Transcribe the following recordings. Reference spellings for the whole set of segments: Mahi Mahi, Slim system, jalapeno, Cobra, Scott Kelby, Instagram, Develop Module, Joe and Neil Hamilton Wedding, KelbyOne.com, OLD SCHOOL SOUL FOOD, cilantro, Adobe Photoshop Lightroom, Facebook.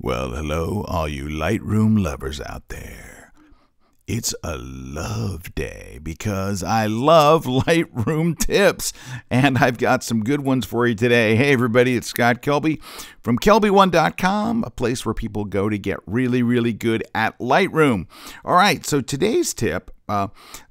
Well, hello, all you Lightroom lovers out there. It's a love day because I love Lightroom tips, and I've got some good ones for you today. Hey, everybody, it's Scott Kelby from KelbyOne.com, a place where people go to get really, really good at Lightroom. All right, so today's tip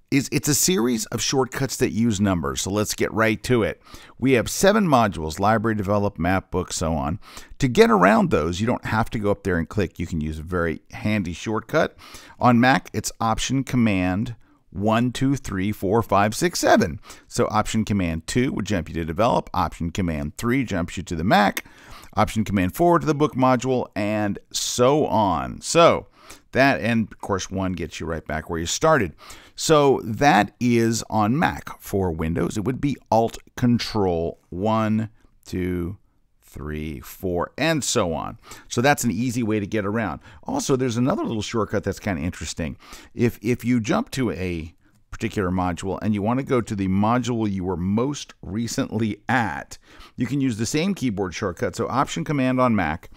it's a series of shortcuts that use numbers, so let's get right to it. We have 7 modules: library, develop, map, book, so on. To get around those, you don't have to go up there and click. You can use a very handy shortcut. On Mac, it's Option Command 1, 2, 3, 4, 5, 6, 7. So Option Command 2 would jump you to develop, Option Command 3 jumps you to the Mac, Option Command 4 to the book module, and so on. So that, and of course 1 gets you right back where you started. So that is on Mac. For Windows, it would be Alt Control 1, 2, 3, 4, and so on. So that's an easy way to get around. Also, there's another little shortcut that's kind of interesting. If you jump to a particular module and you want to go to the module you were most recently at, you can use the same keyboard shortcut. So Option Command on Mac,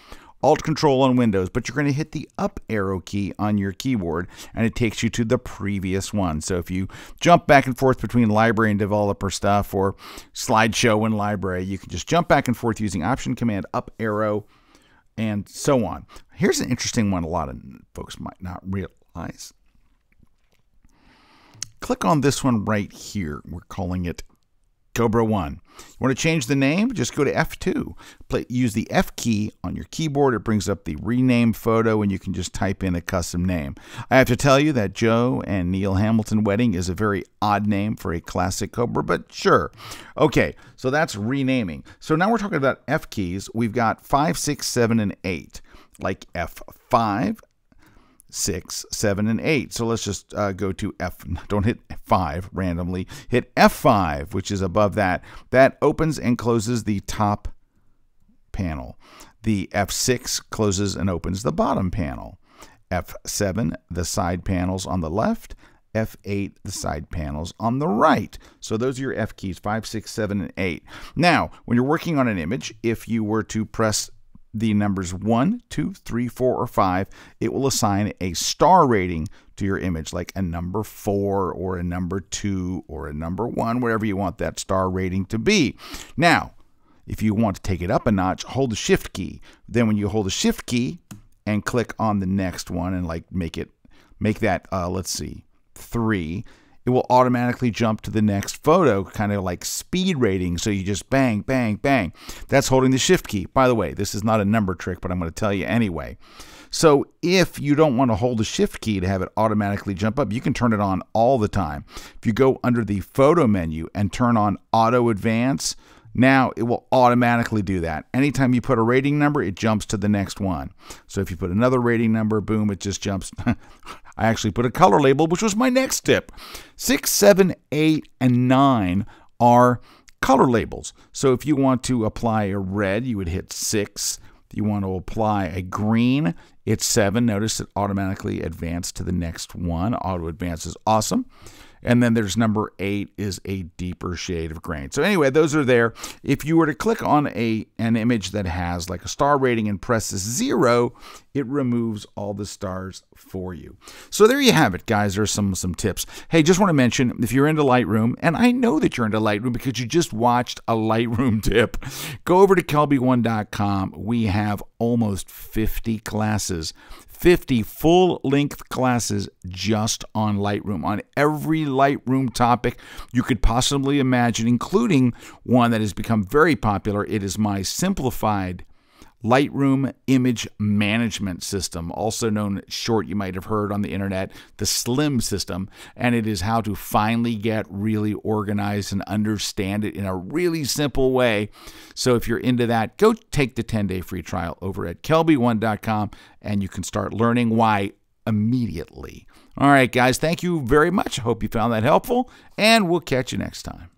Alt Control on Windows, but you're going to hit the up arrow key on your keyboard and it takes you to the previous one. So if you jump back and forth between library and developer stuff, or slideshow and library, you can just jump back and forth using Option Command, up arrow, and so on. Here's an interesting one a lot of folks might not realize. Click on this one right here. We're calling it Cobra 1. You want to change the name? Just go to F2. Use the F key on your keyboard. It brings up the rename photo, and you can just type in a custom name. I have to tell you that Joe and Neil Hamilton Wedding is a very odd name for a classic Cobra, but sure. Okay, so that's renaming. So now we're talking about F keys. We've got 5, 6, 7, and 8, like F5, 6, 7, and 8. So let's just go to F. Don't hit 5 randomly. Hit F5, which is above that. That opens and closes the top panel. The F6 closes and opens the bottom panel. F7, the side panels on the left. F8, the side panels on the right. So those are your F keys, 5, 6, 7, and 8. Now, when you're working on an image, if you were to press the numbers 1, 2, 3, 4, or 5, it will assign a star rating to your image, like a number 4 or a number 2 or a number 1, whatever you want that star rating to be. Now, if you want to take it up a notch, hold the Shift key. Then when you hold the Shift key and click on the next one and like make that let's see, 3, it will automatically jump to the next photo, kind of like speed rating. So you just bang, bang, bang. That's holding the Shift key. By the way, this is not a number trick, but I'm going to tell you anyway. So if you don't want to hold the Shift key to have it automatically jump up, you can turn it on all the time. If you go under the photo menu and turn on auto advance, now it will automatically do that. Anytime you put a rating number, it jumps to the next one. So if you put another rating number, boom, it just jumps. I actually put a color label, which was my next tip. 6, 7, 8, and 9 are color labels. So if you want to apply a red, you would hit 6. If you want to apply a green, it's 7. Notice it automatically advanced to the next one. Auto advance is awesome. And then there's number 8 is a deeper shade of gray. So anyway, those are there. If you were to click on an image that has like a star rating and press 0, it removes all the stars for you. So there you have it, guys. There's some tips. Hey, just want to mention, if you're into Lightroom, and I know that you're into Lightroom because you just watched a Lightroom tip, go over to KelbyOne.com. We have almost 50 classes. 50 full-length classes just on Lightroom, on every Lightroom topic you could possibly imagine, including one that has become very popular. It is my simplified Lightroom image management system, also known short, you might have heard on the internet, the Slim system, and it is how to finally get really organized and understand it in a really simple way. So if you're into that, go take the 10-day free trial over at KelbyOne.com and you can start learning why immediately. All right, guys, thank you very much. I hope you found that helpful, and we'll catch you next time.